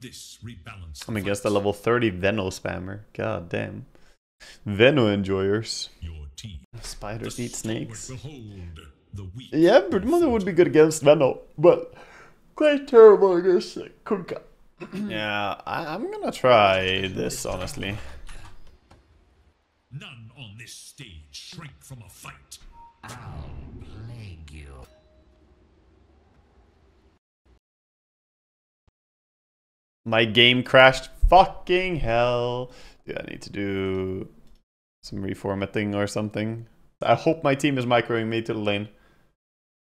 this rebalance. I'm gonna guess the level 30 Veno spammer. God damn. Veno enjoyers. Spiders eat snakes. Yeah, Brutmother would be good against Veno, but quite terrible against Kunkka. Yeah, I'm gonna try this, honestly. None on this stage shrink from a fight. I'll plague you. My game crashed. Fucking hell. Do I need to do some reformatting or something? I hope my team is microing me to the lane.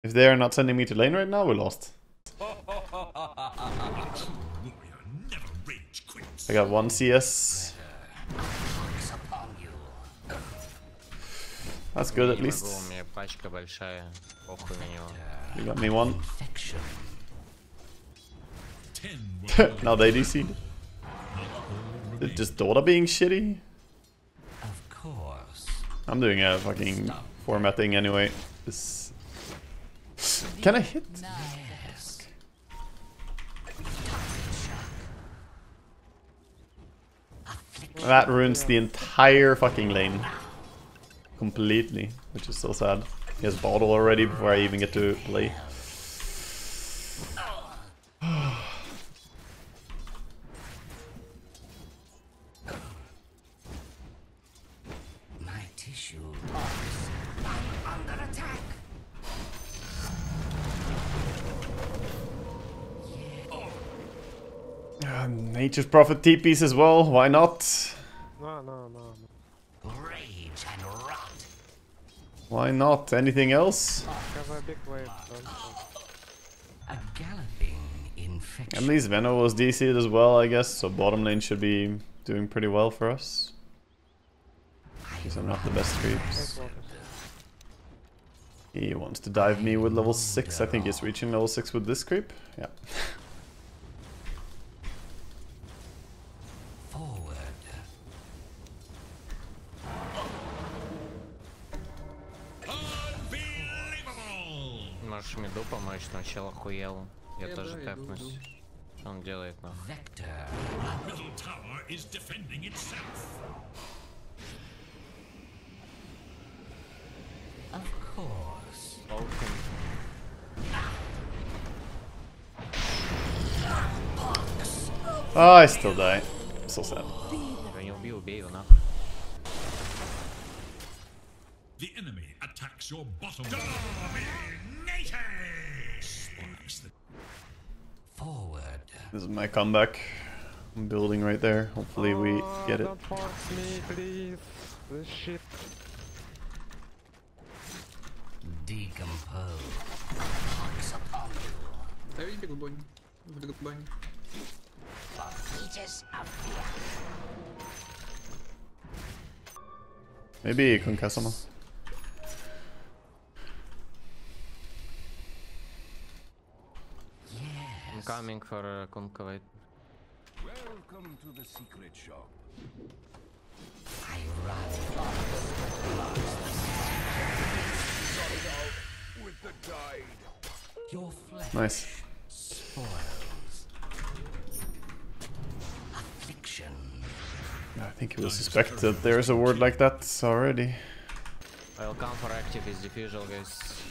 If they are not sending me to lane right now, we're lost. I got one CS. That's good at least. You got me one. Now they DC'd. It's just Dota being shitty. I'm doing a fucking formatting anyway. This... Can I hit? That ruins the entire fucking lane. Completely, which is so sad. He has bottle already before I even get to play. Nature's Prophet TPs as well, why not? No. Rage and rot. Why not? Anything else? A big wave, a galloping infection. At least Veno was DC'd as well, I guess, so bottom lane should be doing pretty well for us. Because I'm not the best creeps. He wants to dive me with level 6, I think he's reaching level 6 with this creep. Yeah. Middle tower is defending itself. Of course. Oh, I still die. I'm so sad. The enemy attacks your bottom. Forward. This is my comeback. I'm building right there. Hopefully we get it. Don't force me, please. This shit. Decompose. Very big boy. Very good boy. Maybe Kunkka sama. Coming for Kunkka, wait. Welcome to the secret shop. I run with the guide. Your flesh. Nice. Spoils. Affliction. I think he will suspect that there's a word like that already. I'll come for active is diffusal, guys.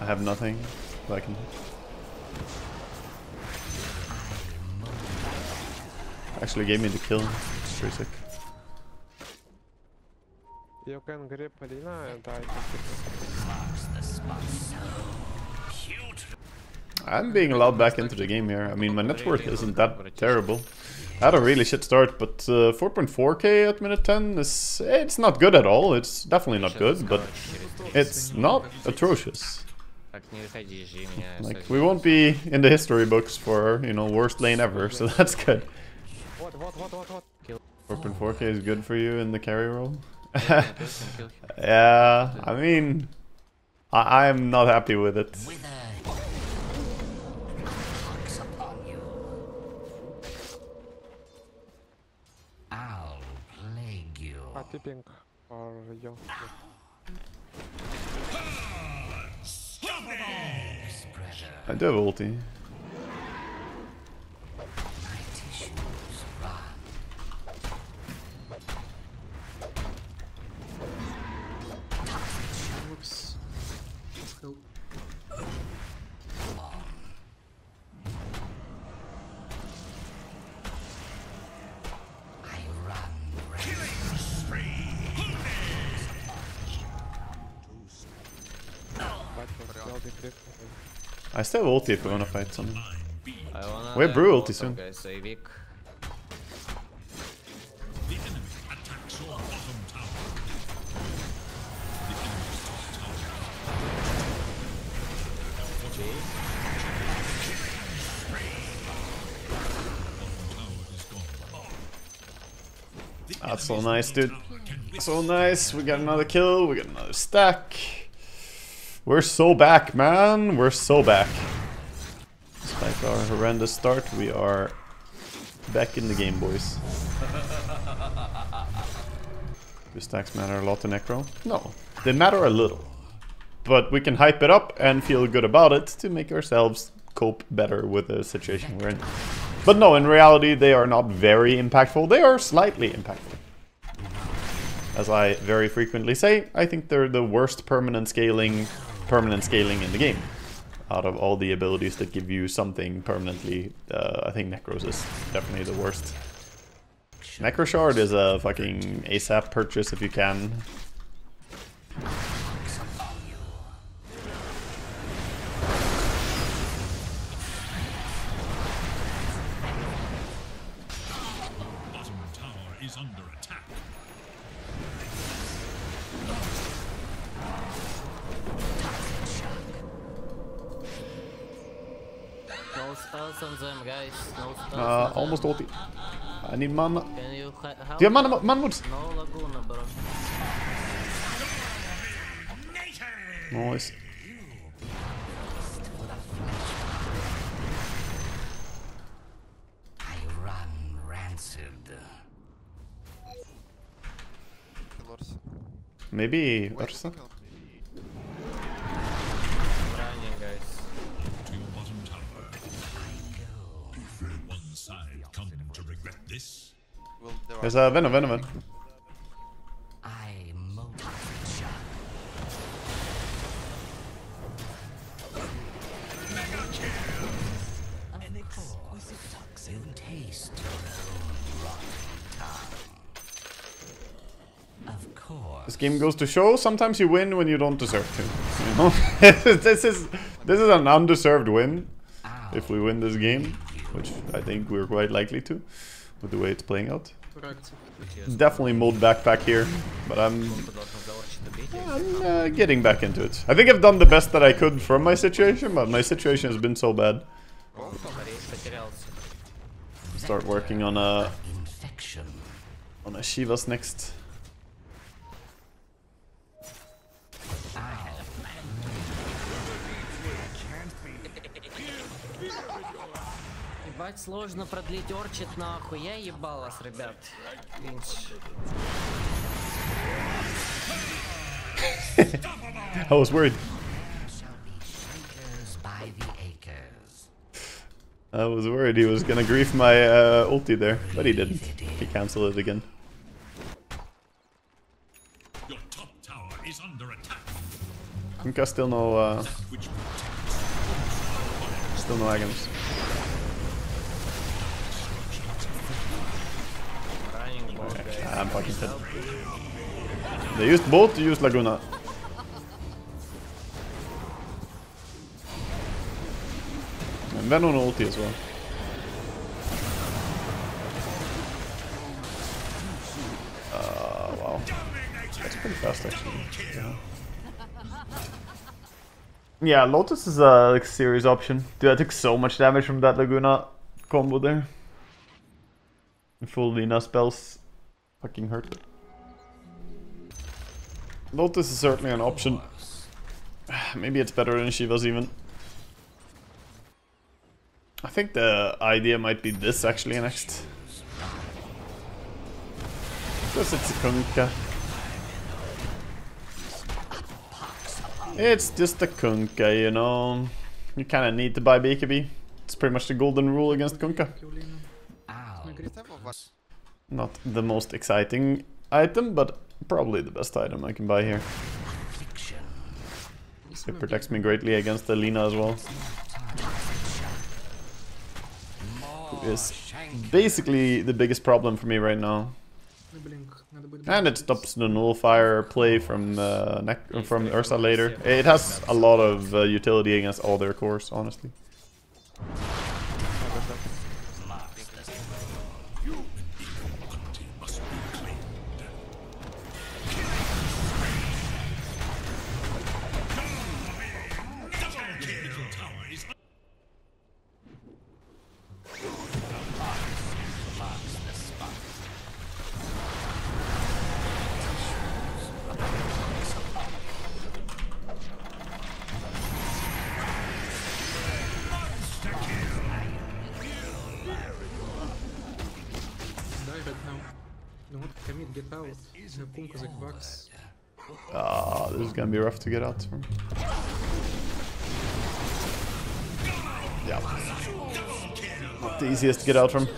I have nothing that I can. Actually gave me the kill. It's pretty sick. You can grip Lina and I can. I'm being allowed back into the game here. I mean, my net worth isn't that terrible. I had a really shit start, but 4.4k at minute 10 is... It's not good at all. It's definitely not good, but it's not atrocious. Like, we won't be in the history books for, you know, worst lane ever, so that's good. 4.4k is good for you in the carry role? Yeah, I mean, I'm not happy with it. I'll plague you. I do have ulti. I still have ulti if we wanna fight someone. We have Brew ulti soon. Guys, so that's so nice, dude. So nice. We got another kill. We got another stack. We're so back, man. We're so back. Despite our horrendous start, we are back in the game, boys. Do stacks matter a lot to Necro? No. They matter a little. But we can hype it up and feel good about it to make ourselves cope better with the situation we're in. But no, in reality, they are not very impactful. They are slightly impactful. As I very frequently say, I think they're the worst permanent scaling in the game. Out of all the abilities that give you something permanently, I think Necro's is definitely the worst. Necro Shard is a fucking ASAP purchase if you can. Almost ulti. I need mana. Can you do you have mana, mana moods? No Laguna, bro. Nice. I run rancid. Maybe Ursa? There's a Venomancer. This game goes to show, sometimes you win when you don't deserve to. You know? this is an undeserved win. If we win this game, which I think we're quite likely to, with the way it's playing out. Definitely mold backpack here, but I'm getting back into it. I think I've done the best that I could from my situation, but my situation has been so bad. Start working on a Shiva's next. Сложно продлить орчит нахуй, я ебал вас, ребят. I was worried. I was worried he was gonna grief my ulti there, but he didn't. He cancelled it again. Your top tower is under attack. Kunkka still no agams. I'm fucking dead. They used both to use Laguna. And Venom ulti as well. Wow. That's pretty fast actually. Yeah, Lotus is a like, serious option. Dude, I took so much damage from that Laguna combo there. Full Lina spells. Fucking hurt. Lotus is certainly an option. Maybe it's better than Shiva's even. I think the idea might be this actually next. Because it's a Kunkka. It's just a Kunkka, you know. You kinda need to buy BKB. It's pretty much the golden rule against Kunkka. Not the most exciting item, but probably the best item I can buy here. It protects me greatly against the Lina as well. Who is basically the biggest problem for me right now. And it stops the Nullfire play from Ursa later. It has a lot of utility against all their cores, honestly. Ah, this is gonna be rough to get out from. Yeah. Not the easiest to get out from.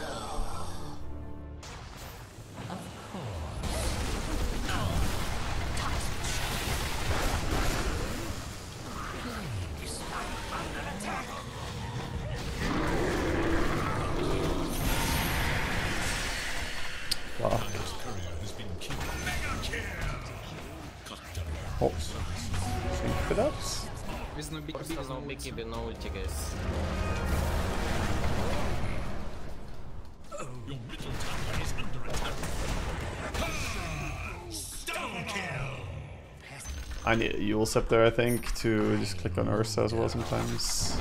I need you will step there, I think, to just click on Ursa as well sometimes.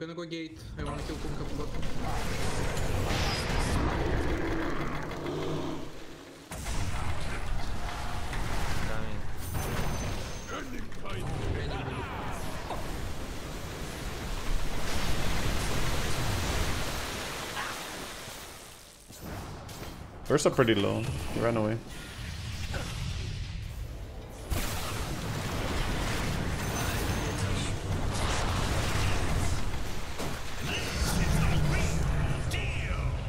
I'm gonna go gate. I wanna kill Kunkka. Ursa pretty low. Run away.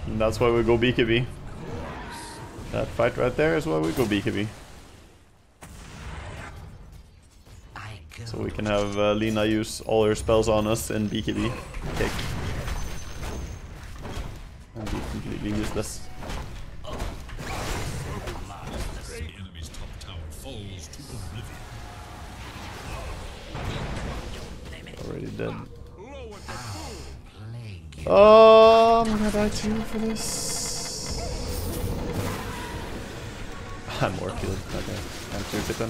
And that's why we go BKB. That fight right there is why we go BKB. So we can have Lina use all her spells on us in BKB. Okay. And be completely useless. I'm gonna die too for this. I'm more killed. Okay, I'm too hit them.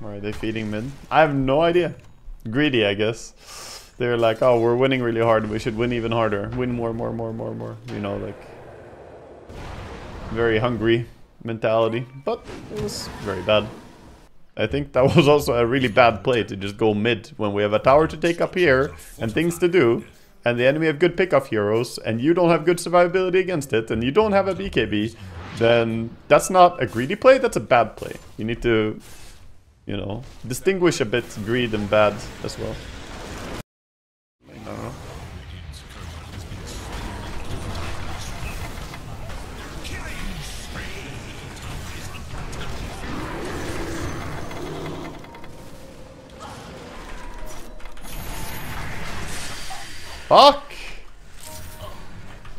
Why are they feeding mid? I have no idea. Greedy, I guess. They're like, oh, we're winning really hard. We should win even harder. Win more. You know, like very hungry mentality. But it was very bad. I think that was also a really bad play to just go mid when we have a tower to take up here and things to do and the enemy have good pickoff heroes and you don't have good survivability against it and you don't have a BKB, then that's not a greedy play, that's a bad play. You need to, you know, distinguish a bit greed and bad as well. Fuck!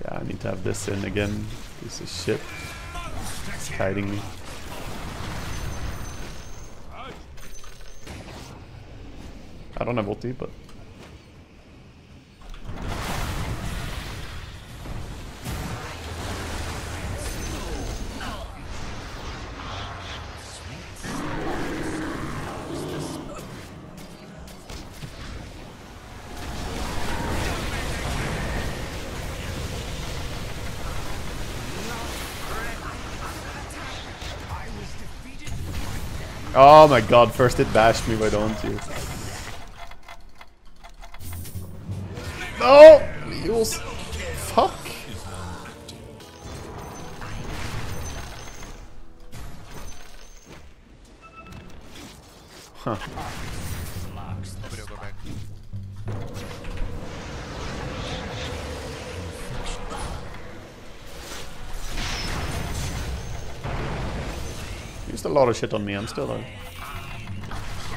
Yeah, I need to have this in again. Piece of shit. It's kiting me. I don't have ulti, but... Oh my god, first it bashed me, why don't you? No! Mules! Fuck! Huh. Used a lot of shit on me, I'm still alive.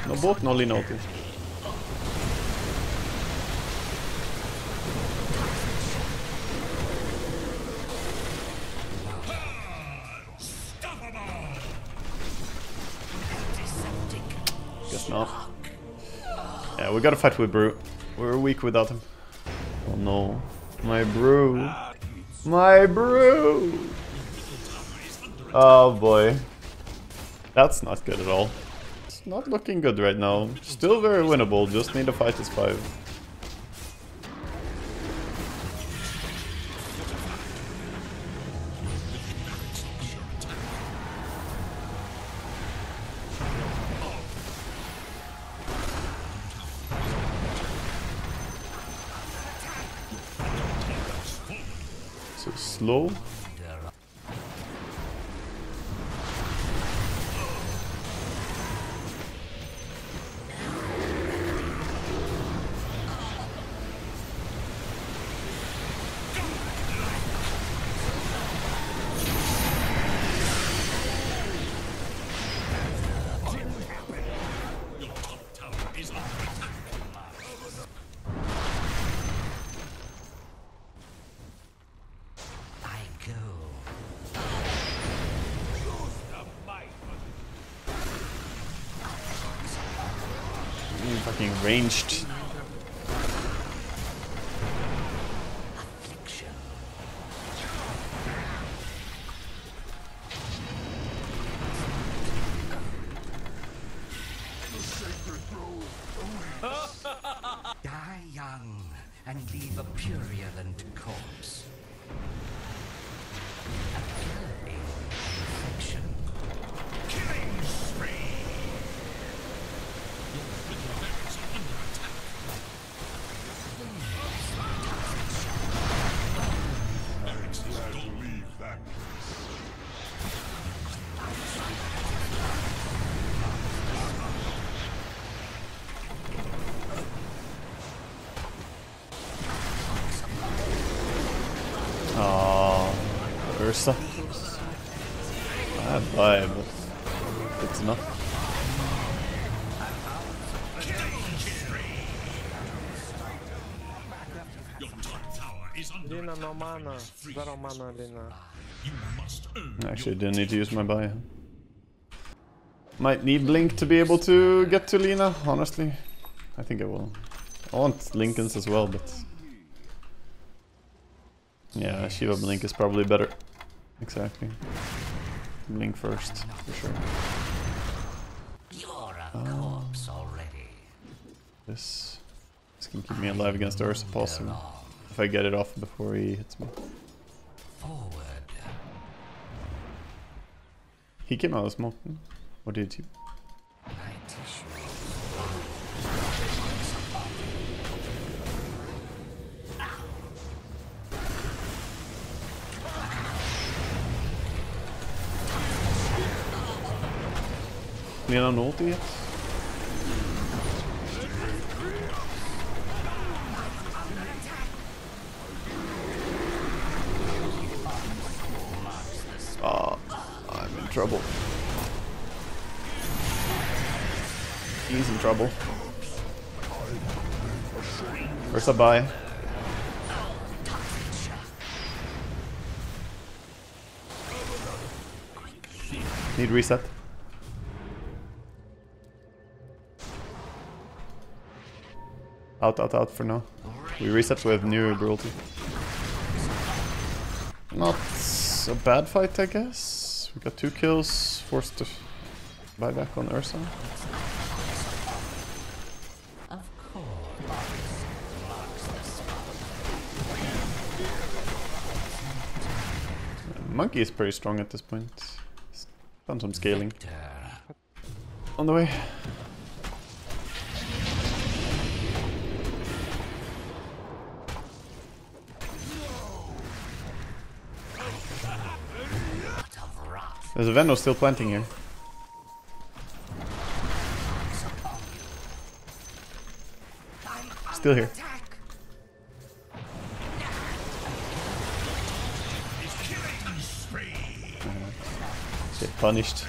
No bot, no Lina ulti. Guess not. Yeah, we gotta fight with Brew. We're weak without him. Oh no. My Brew. My Brew! Oh boy. That's not good at all. It's not looking good right now. Still very winnable, just need to fight this 5. So slow. Fucking ranged. Die young and leave a purulent corpse. Oh, Ursa. Bad buy, but it's enough. Lina, no mana. Zero mana, Lina. Actually, didn't need to use my buy. Might need Link to be able to get to Lina, honestly. I think I will. I want Lincolns as well, but... yeah, Shiva Blink is probably better. Exactly. Blink first, for sure. You're a corpse already. This can keep me alive against Ursa, possibly. If I get it off before he hits me. Forward. He came out of smoke. What did he? Lina no ult yet? Oh, I'm in trouble. He's in trouble. Where's the buy? Need reset. Out, out, out for now. We reset with new brutality. Not a bad fight, I guess. We got 2 kills, forced to buy back on Ursa. Monkey is pretty strong at this point. Done some scaling. On the way. There's a Veno still planting here. Still here. Get punished.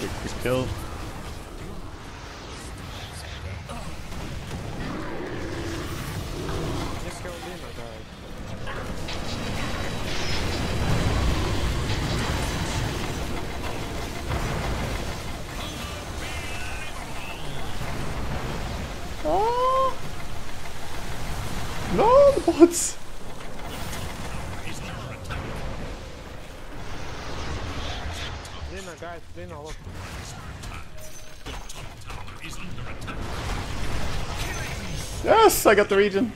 Good kill. Oh. No, the bots. Lina, guys, Lina, look. Yes, I got the region.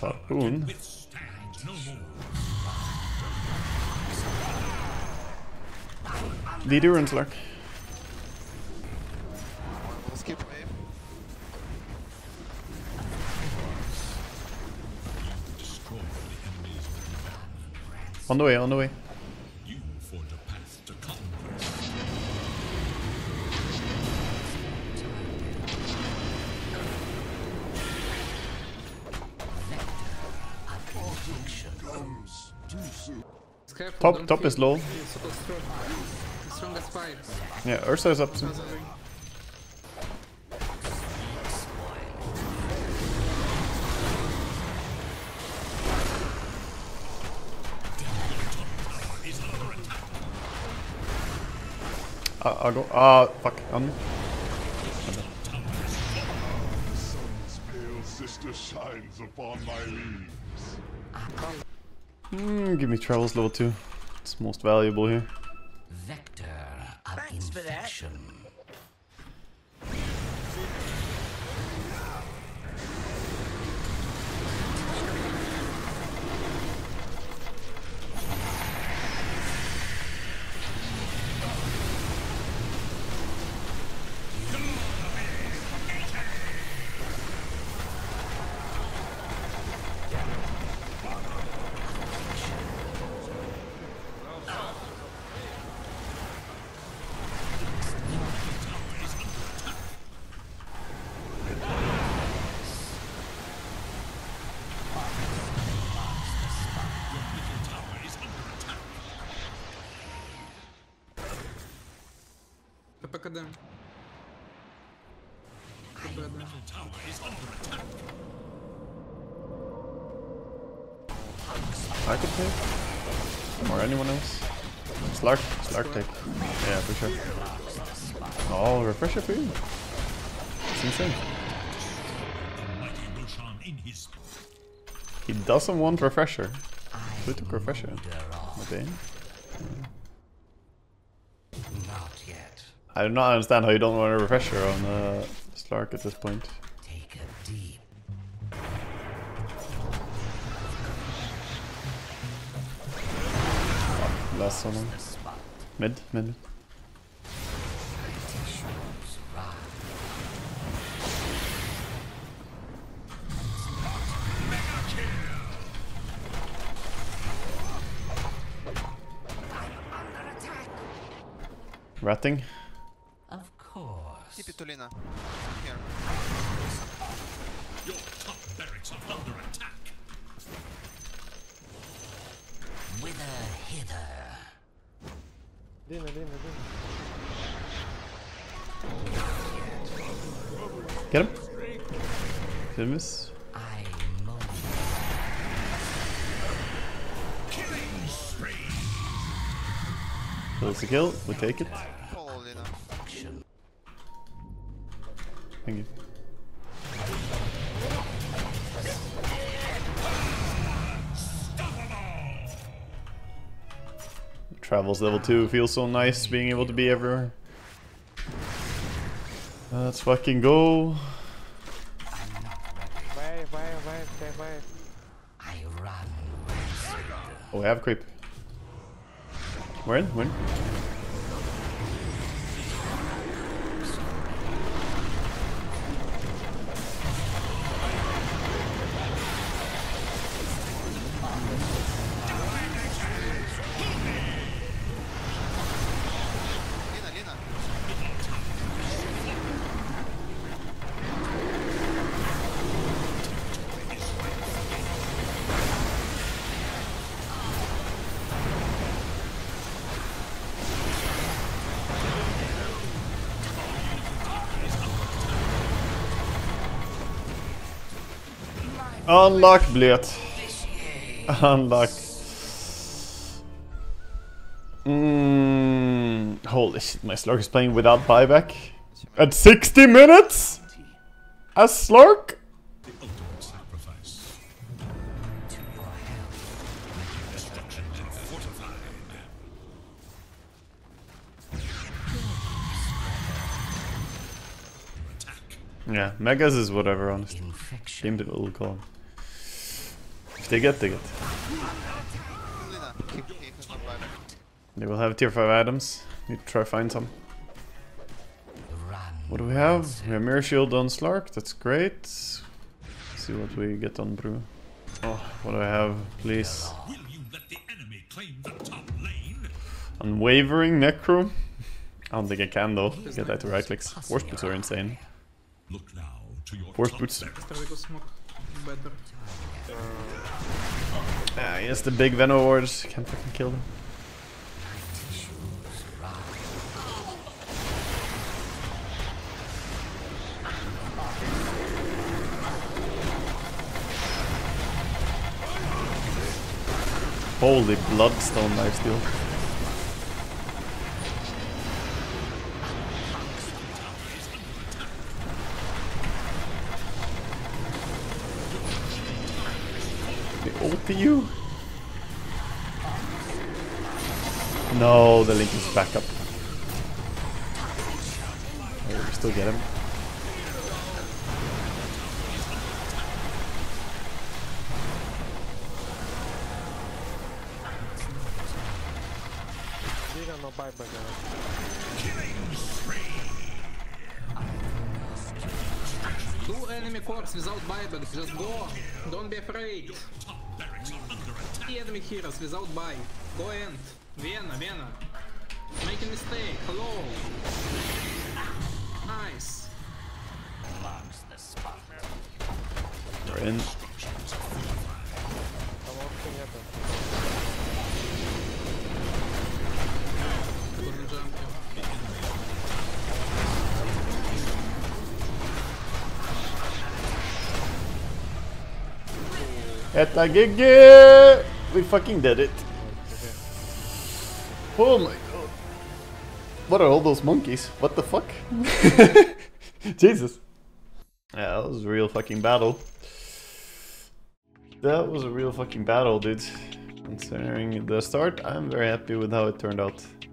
Harpoon. Leader and Slark. Let's keep wave. On the way, on the way. You forge a path to conquest. Top is low. Yeah, Ursa is up soon. I'll go. Fuck. The sun's pale sister shines upon my leaves. Give me Travels level 2. It's most valuable here. Vector of thanks infection. For them. Tower is under attack. I could take? Or anyone else? Slark take. Yeah, for sure. Oh, refresher for you. It's insane. He doesn't want refresher. Who took refresher? Okay. I do not understand how you don't want a refresher on Slark at this point. Take a deep. Oh, last someone. Mid. Ratting. Keep it to Lina. Here. Your top barracks are under attack. Whither hither. Lina. Get him. Did I miss? Killing spree. Close the kill. We'll take it. Thank you. Travels level 2 feels so nice being able to be everywhere. Let's fucking go. Wait. I run. Oh, we have creep. We're in, Unluck, Blöt. Unluck. Holy shit, my Slark is playing without buyback. At 60 minutes? As Slark? Yeah, Megas is whatever, honestly. Game will call. If they get, they get. They will have tier 5 items. Need to try find some. What do we have? We have Mirror Shield on Slark, that's great. Let's see what we get on Brew. Oh, what do I have, please? Unwavering Necro? I don't think I can though. Get that to right clicks. Force boots are insane. Look now to your force boots. Ah, yes, the big Venom wards. Can't fucking kill them. Holy Bloodstone lifesteal. To you? No, the Link is back up. Oh, we still get him. Do enemy corpse without buyback, just go. Don't be afraid. The enemy heroes without buy. Go end. Vena. Make a mistake. Hello. Nice. We're in. Eta GG! We fucking did it. Oh my god. What are all those monkeys? What the fuck? Jesus. Yeah, that was a real fucking battle. That was a real fucking battle, dude. Considering the start, I'm very happy with how it turned out.